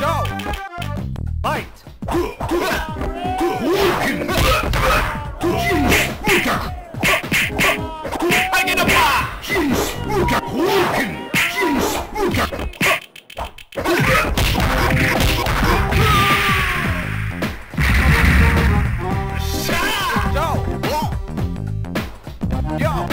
Go! Bite! I get a bar! Go! Yo,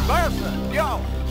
Mercer! Go!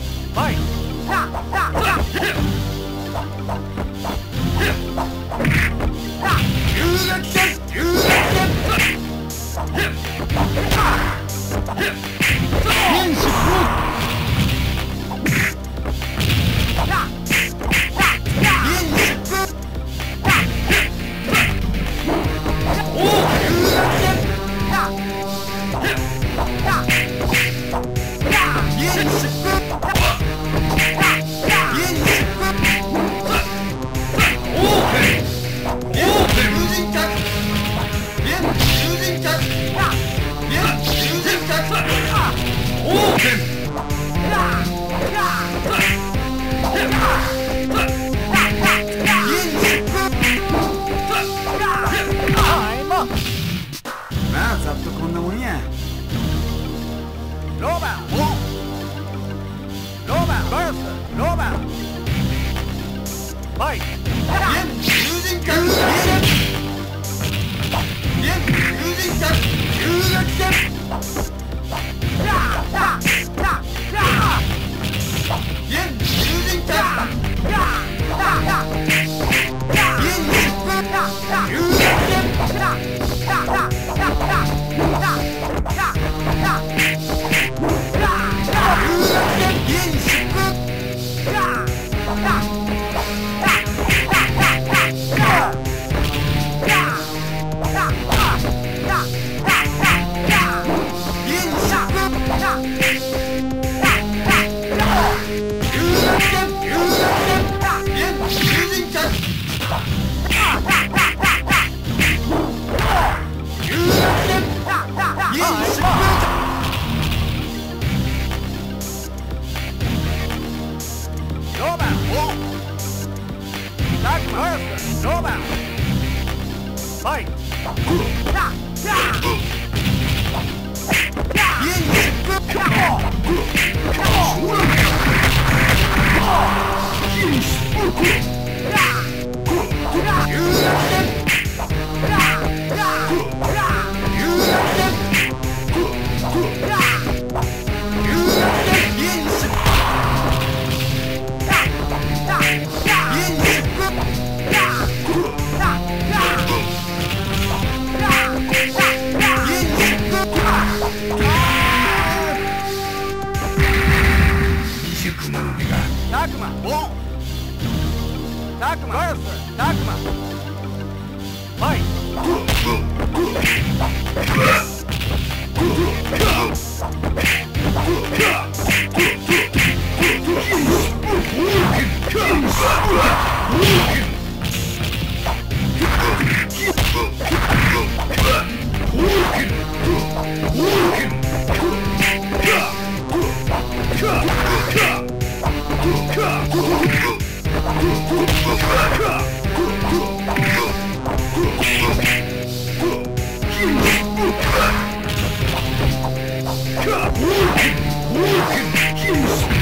Walking, walking,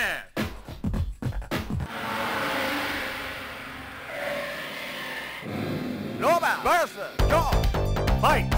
Yeah! Nobel versus Joe. Fight!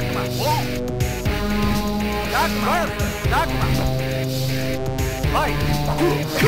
Come on, whoa! Open!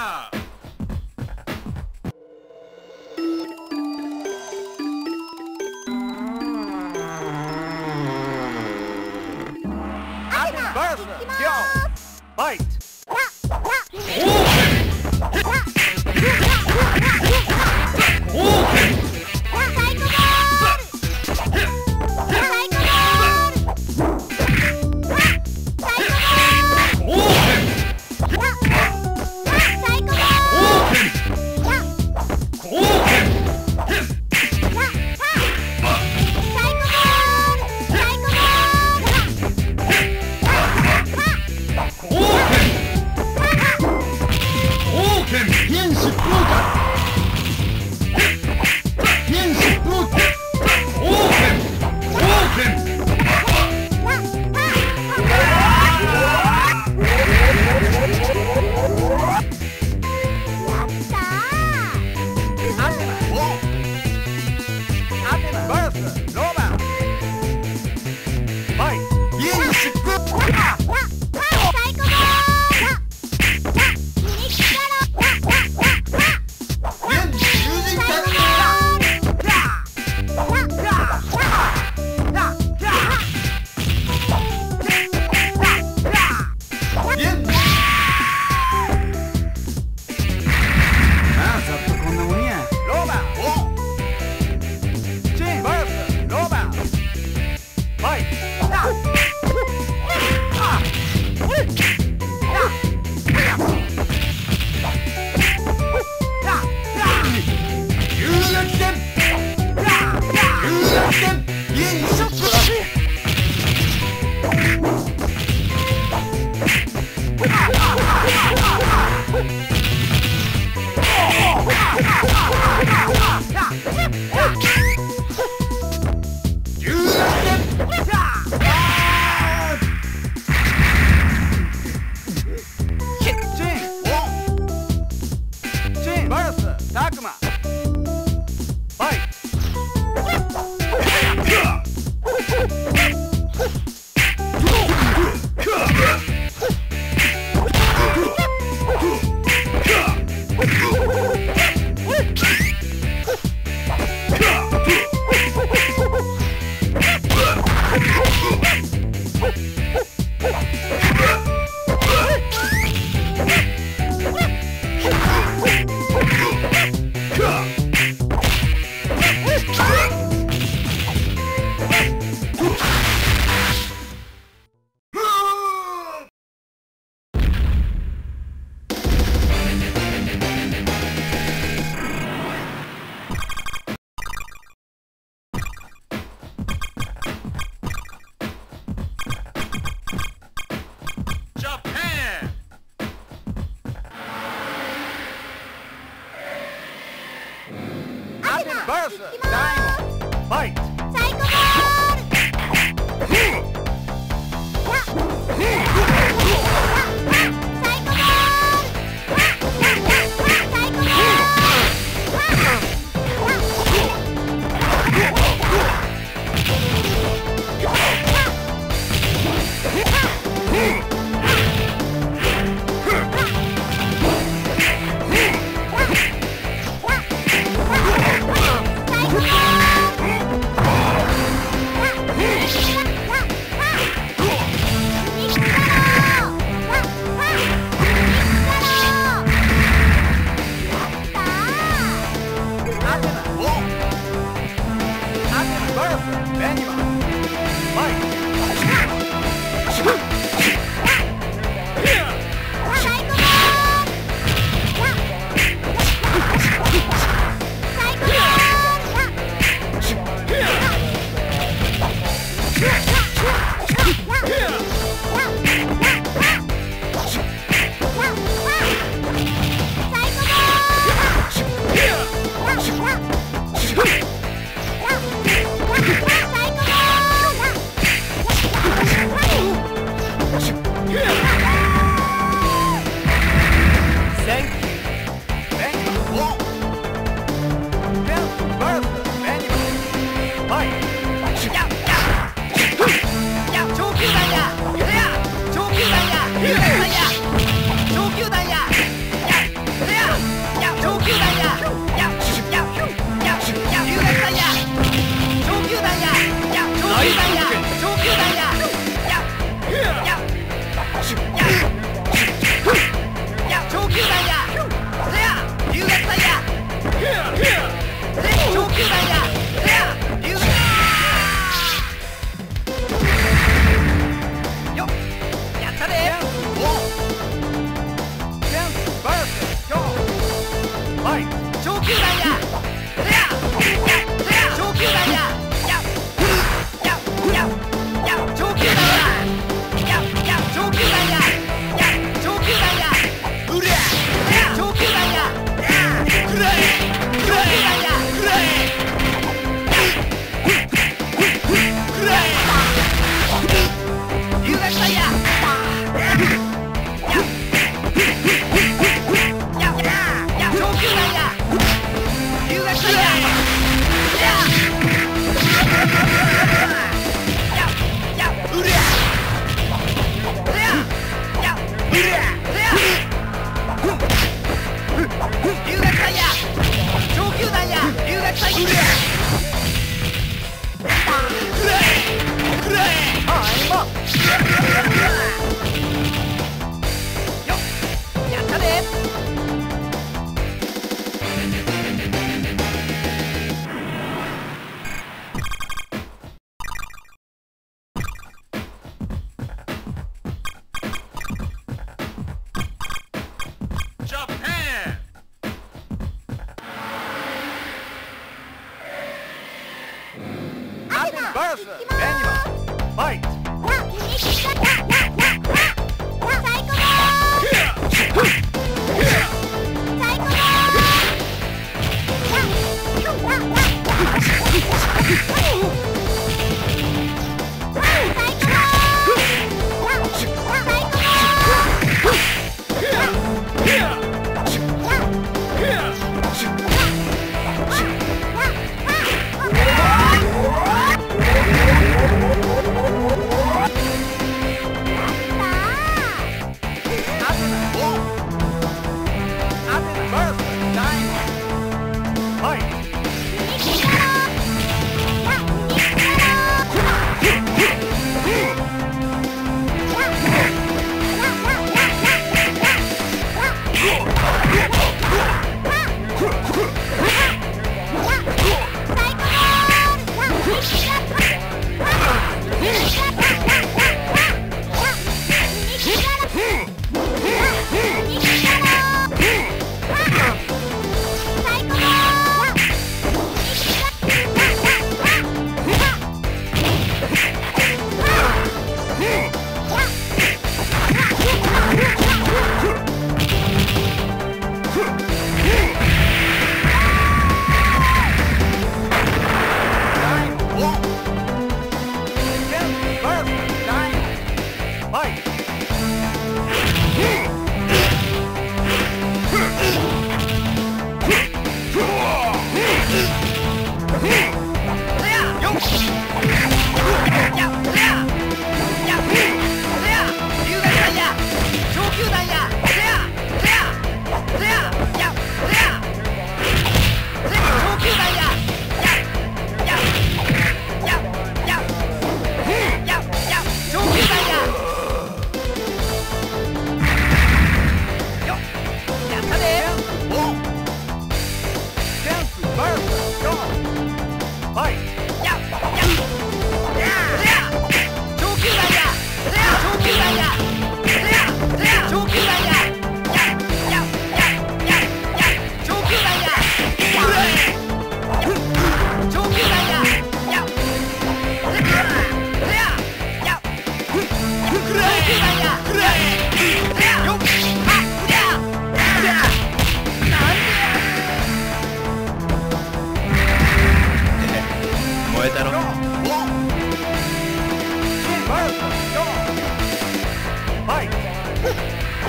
Fire! Yo! Fight!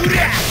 Walk him!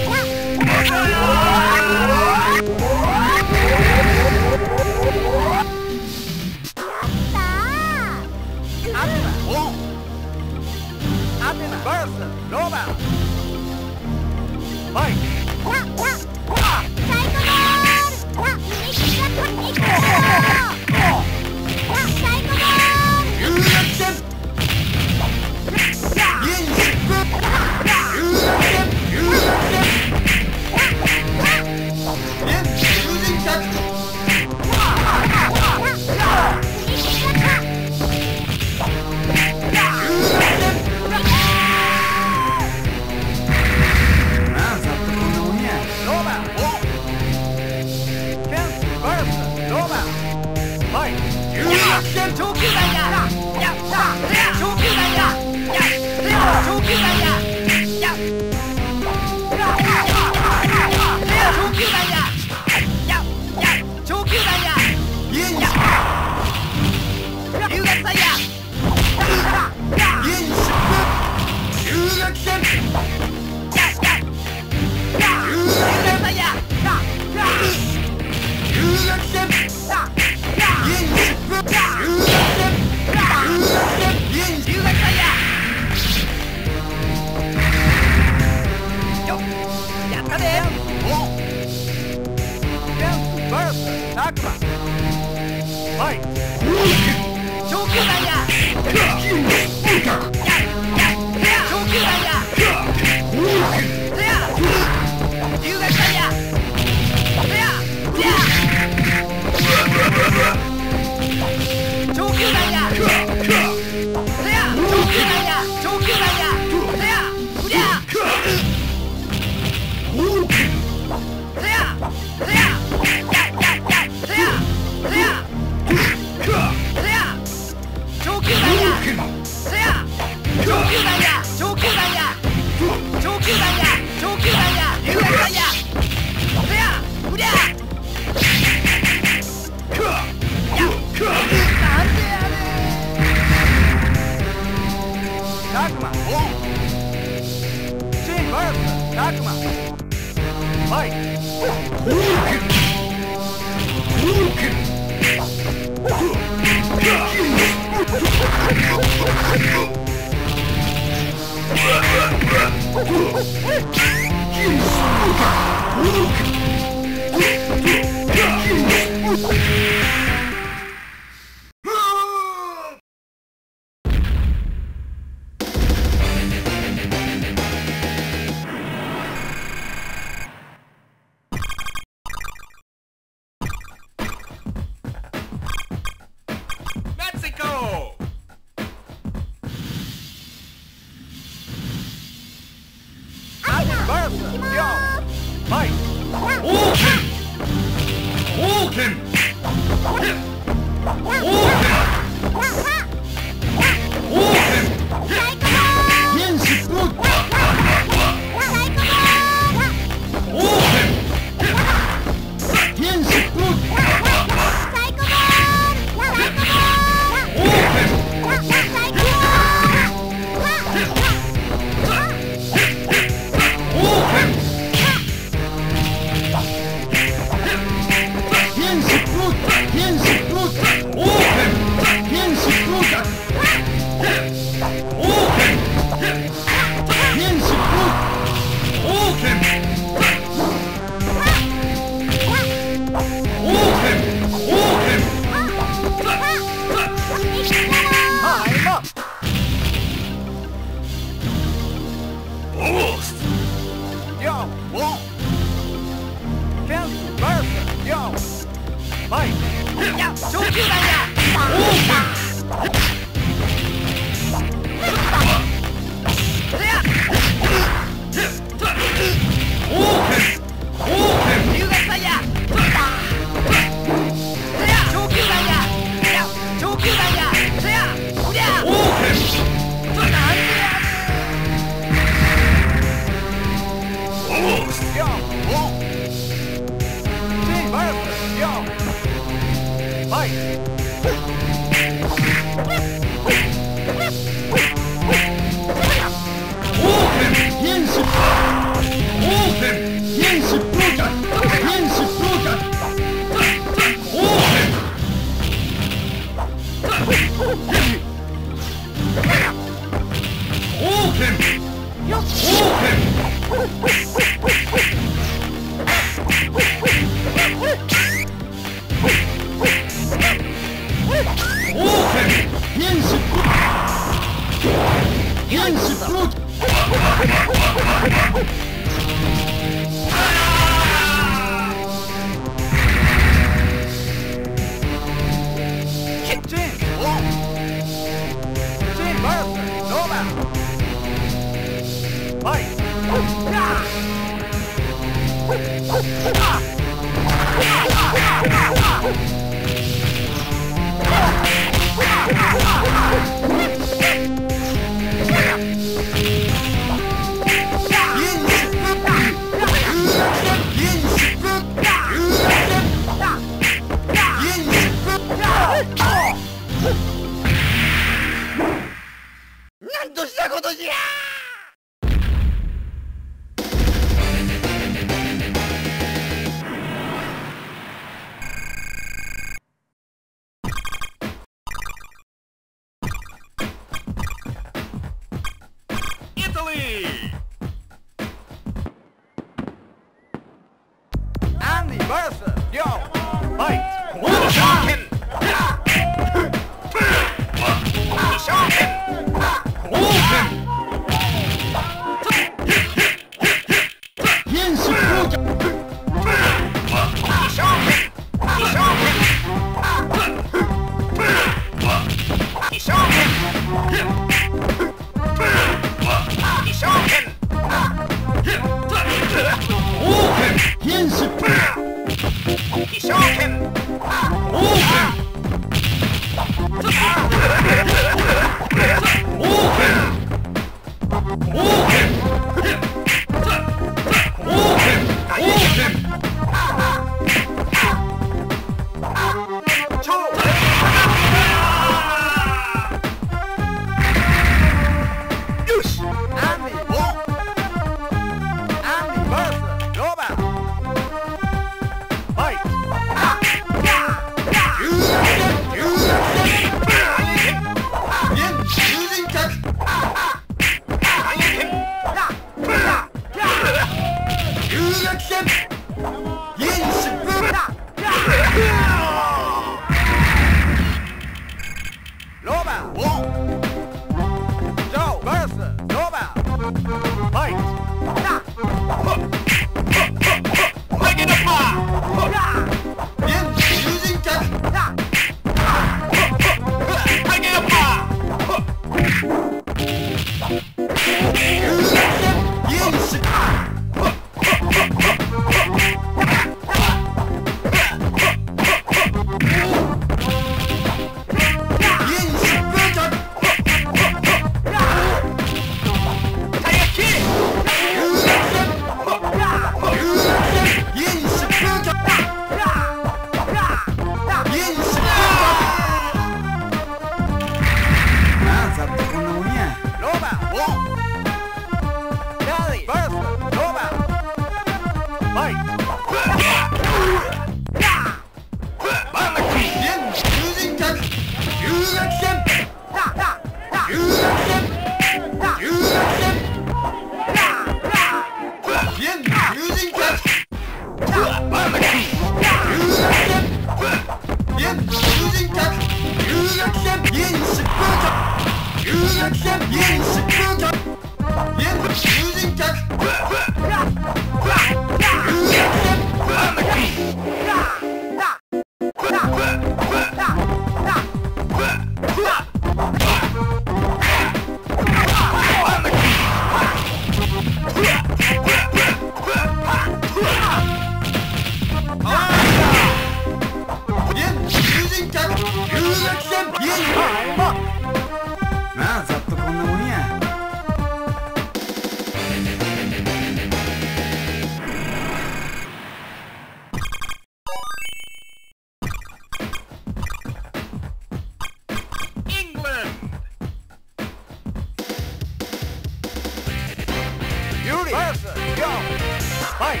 Fight!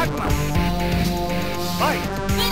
Agma! Fight! Fight! Go!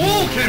Huh!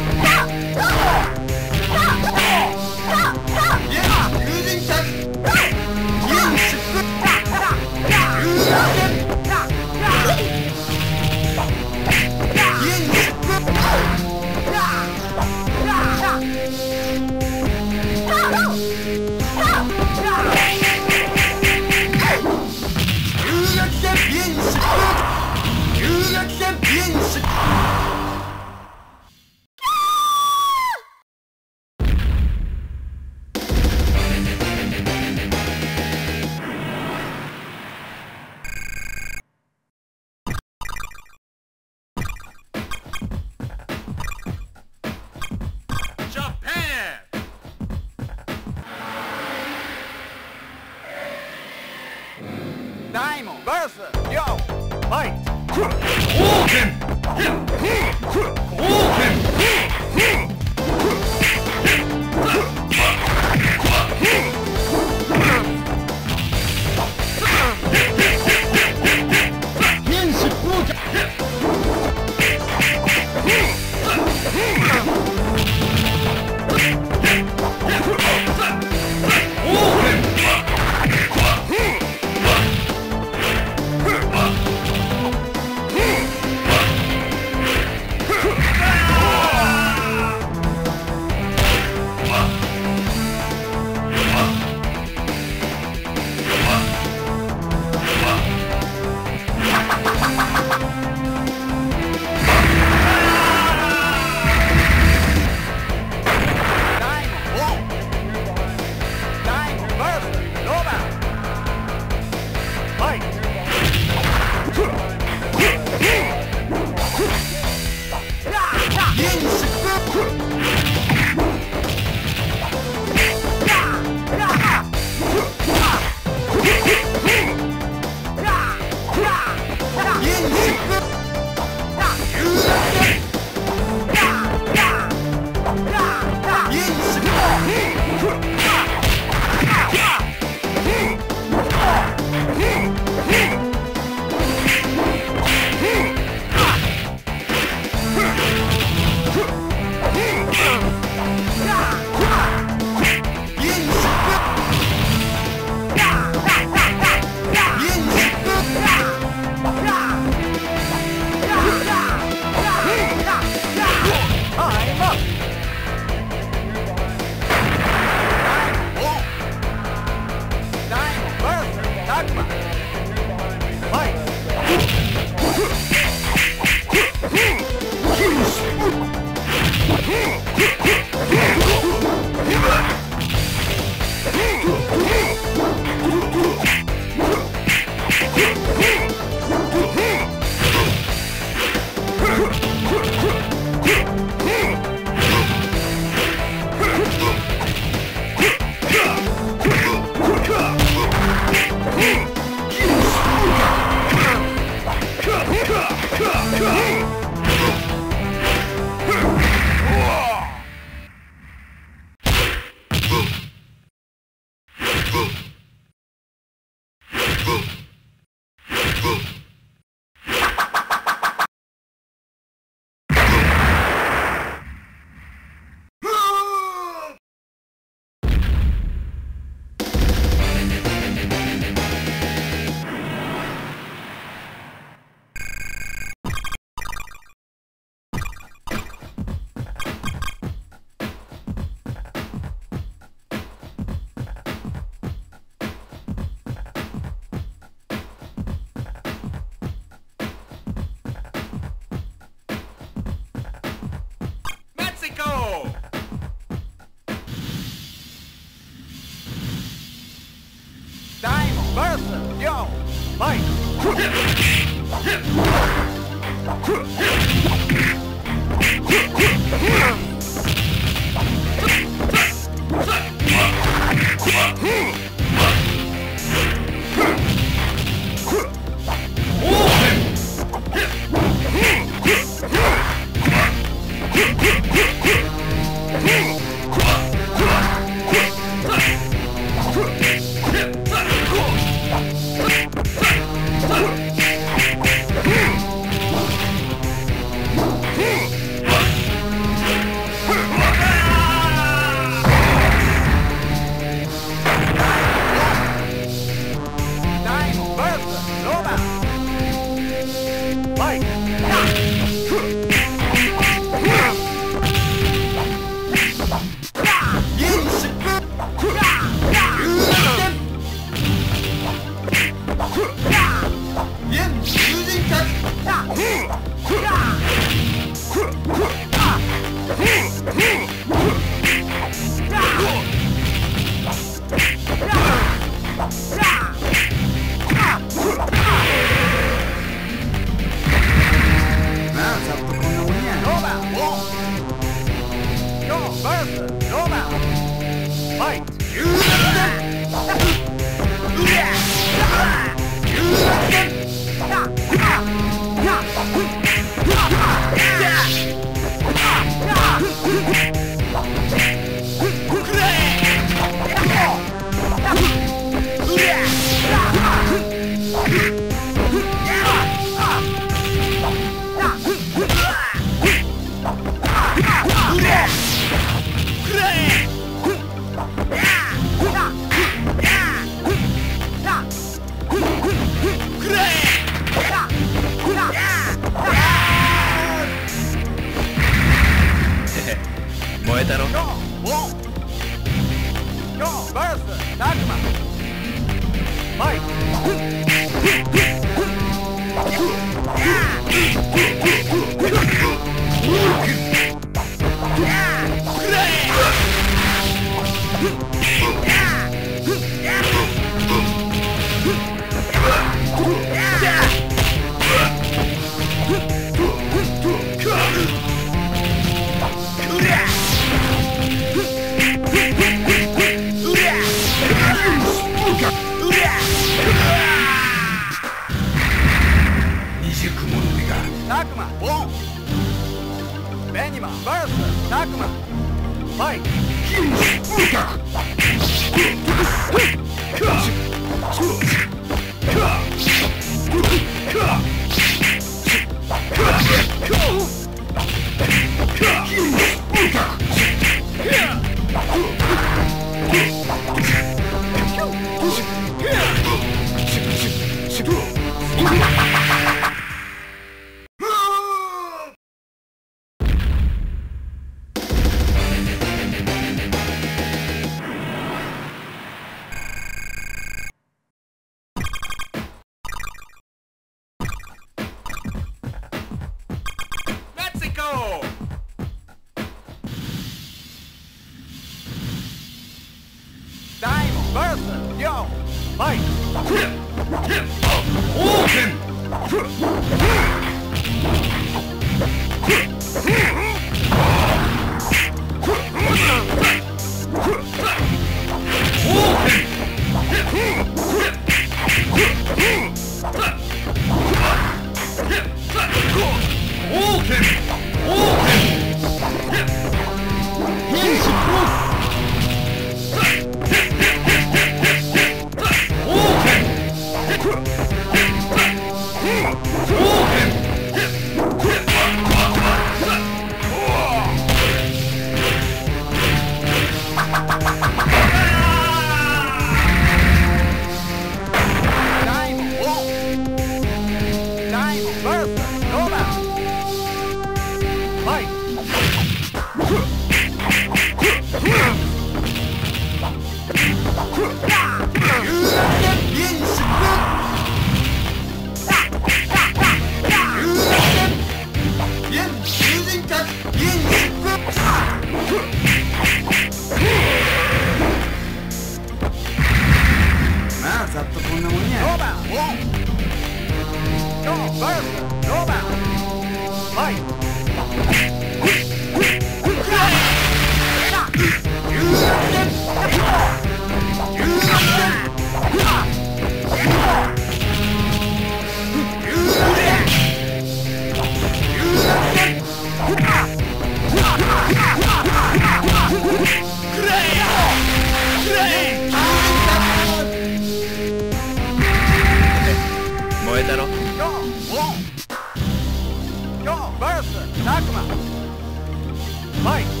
Mike! Mike!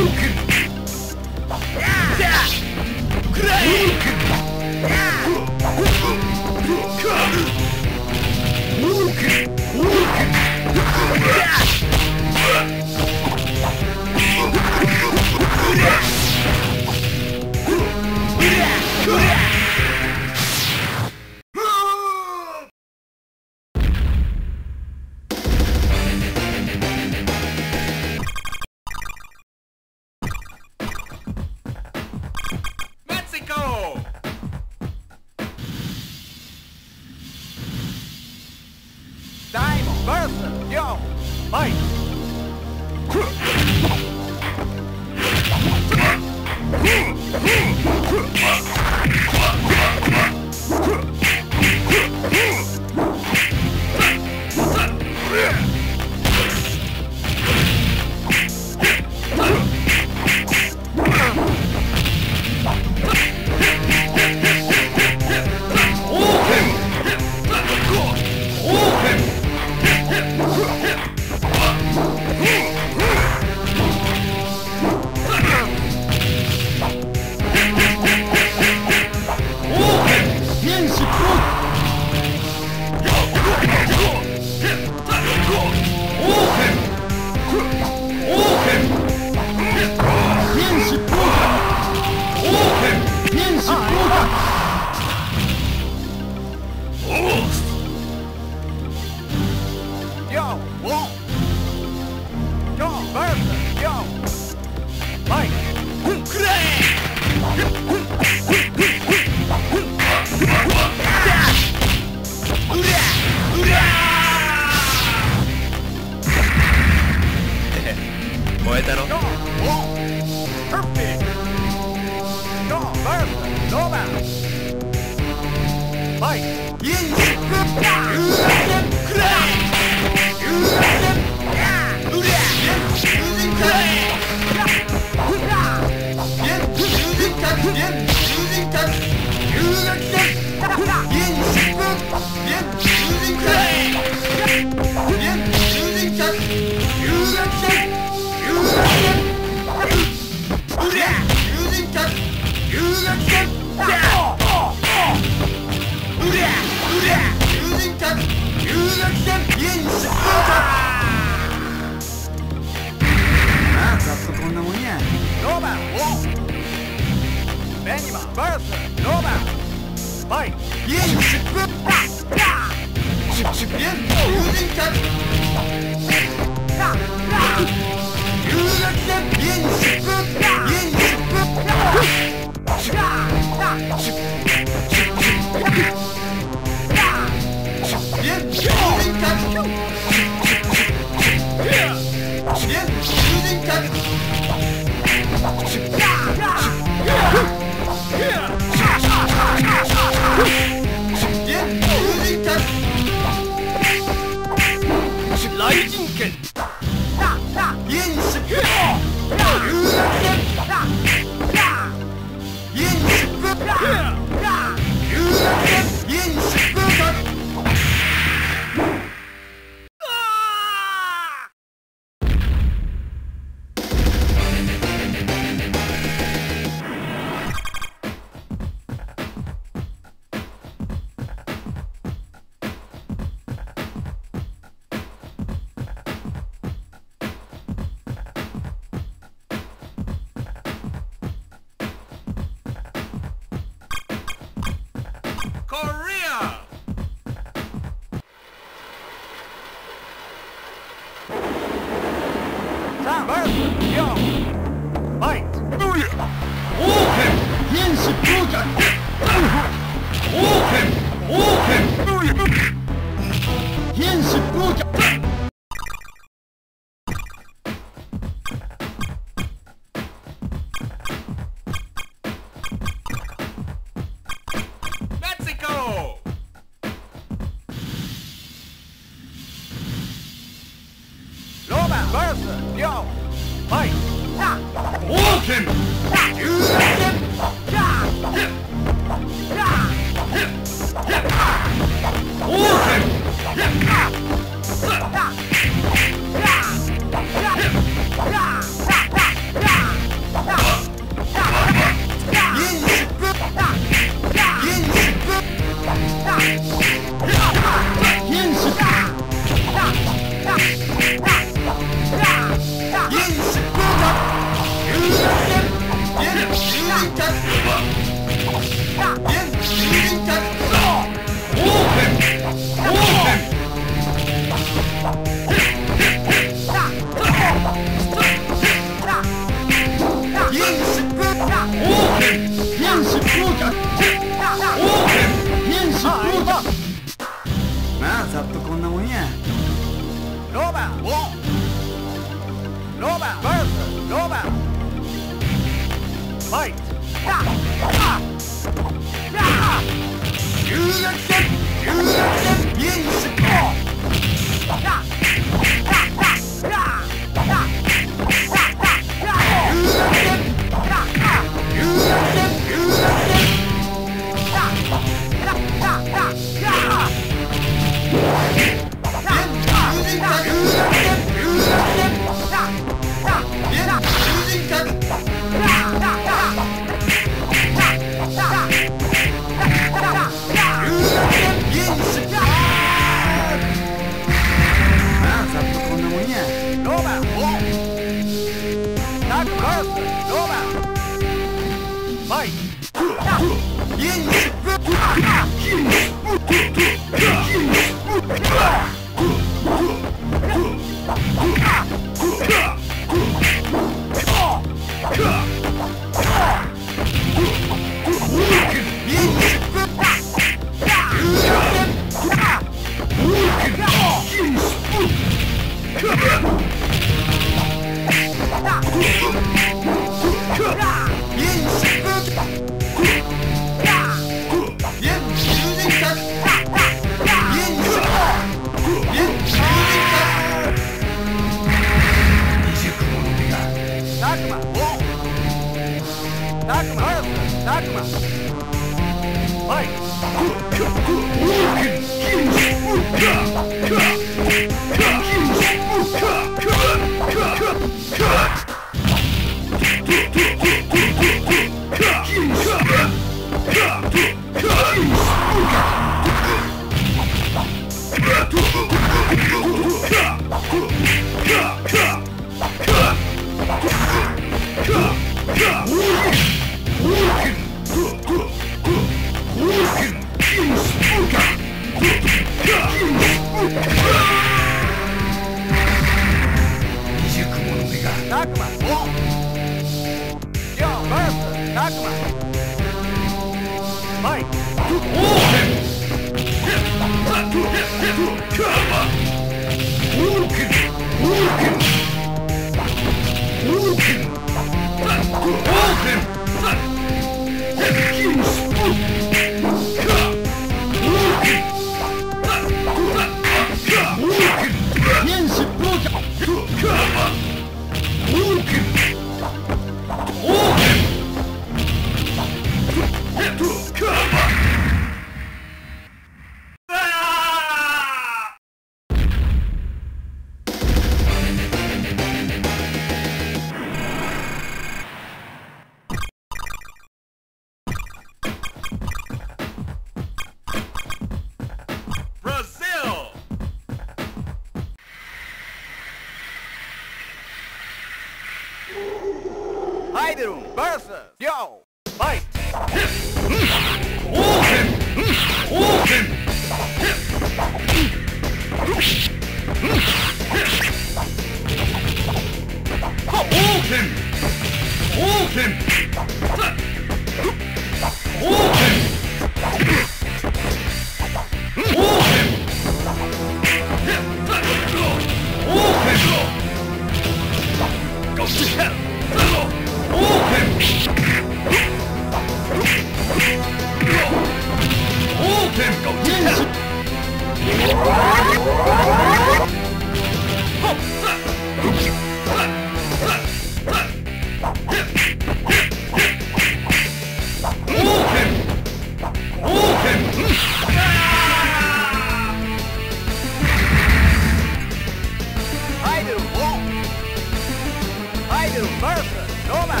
to Martha Nova.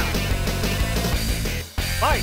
Fight. Fight!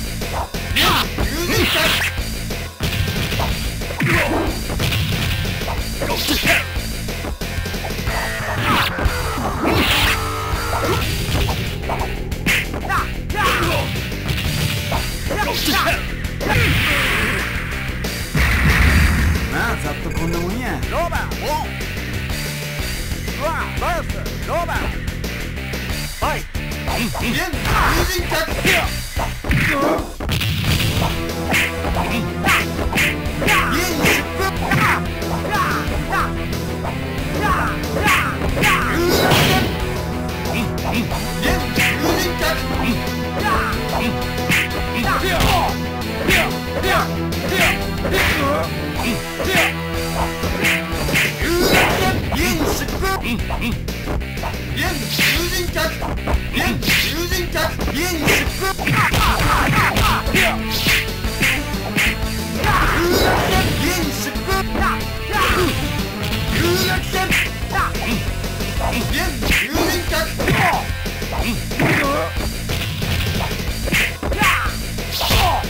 You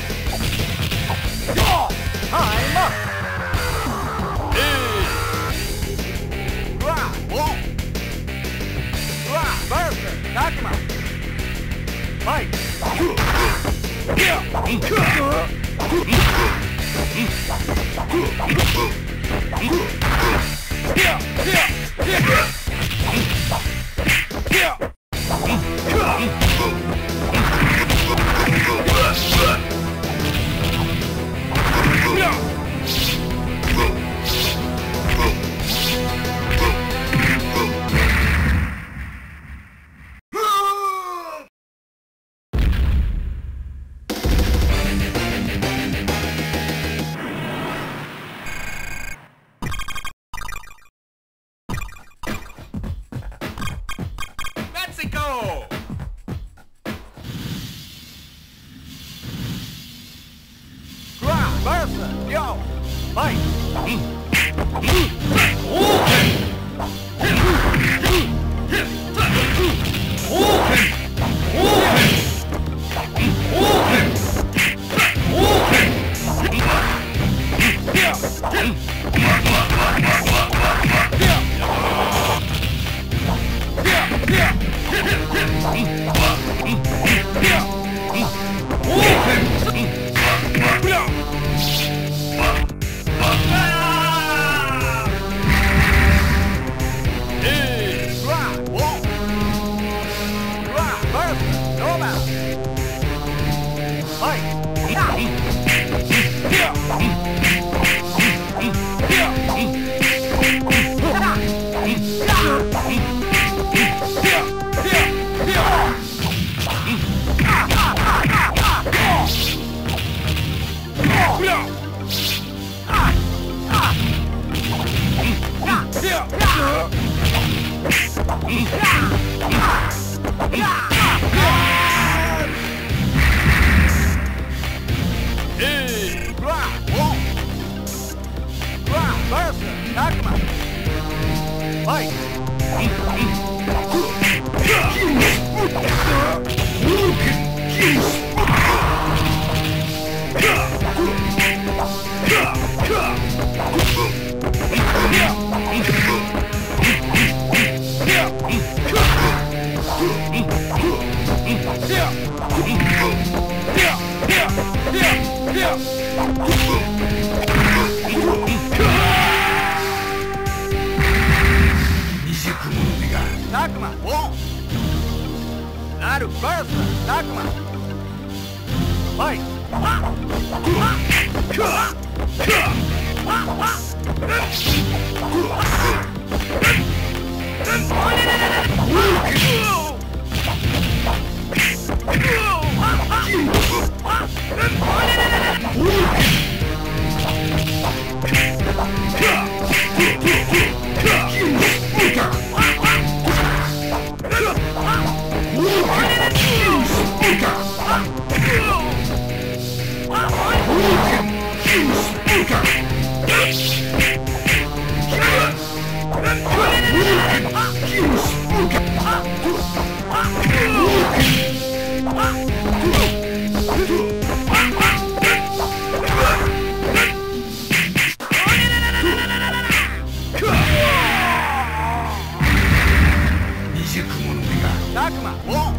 Whoa!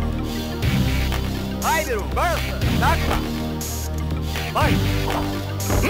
Haydi Rum, Bursa, Takla! Bay! Hop! Hop!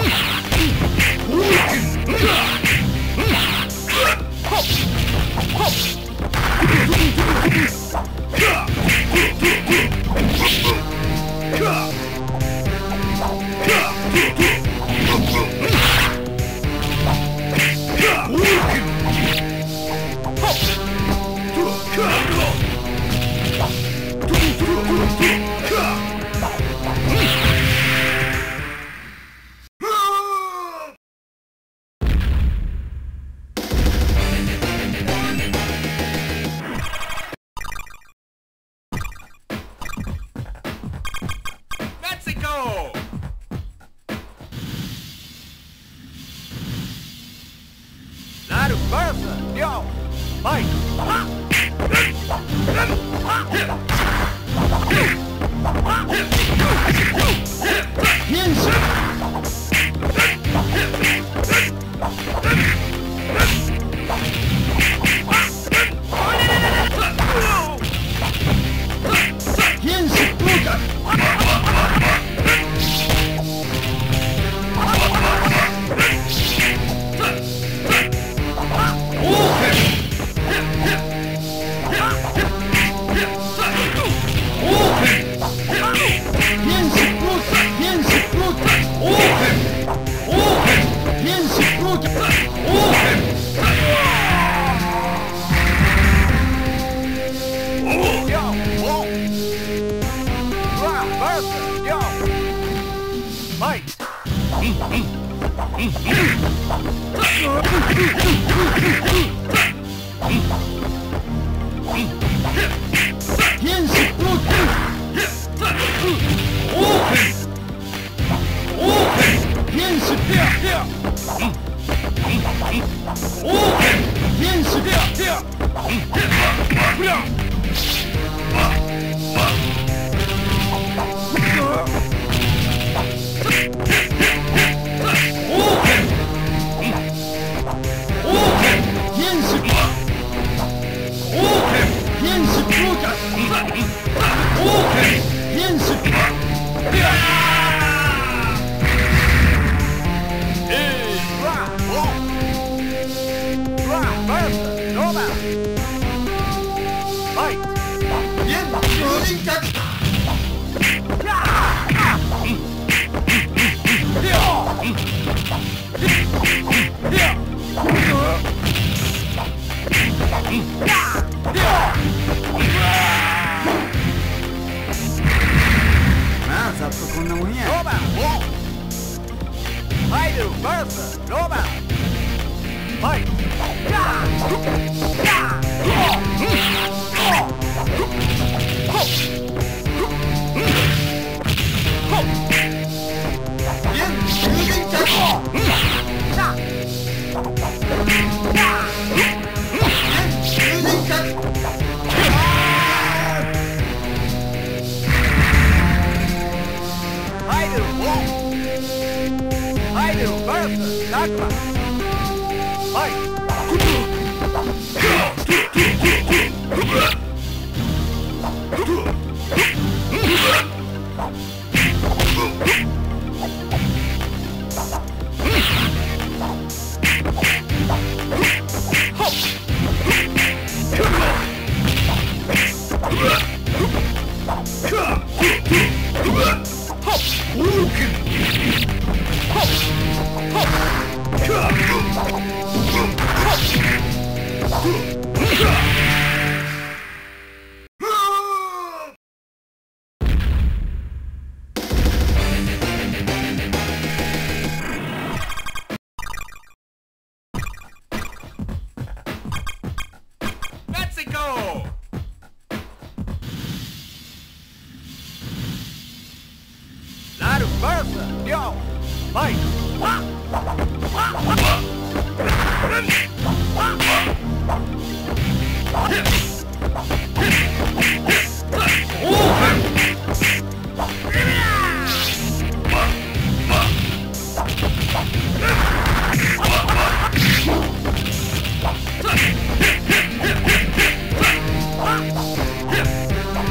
Hip!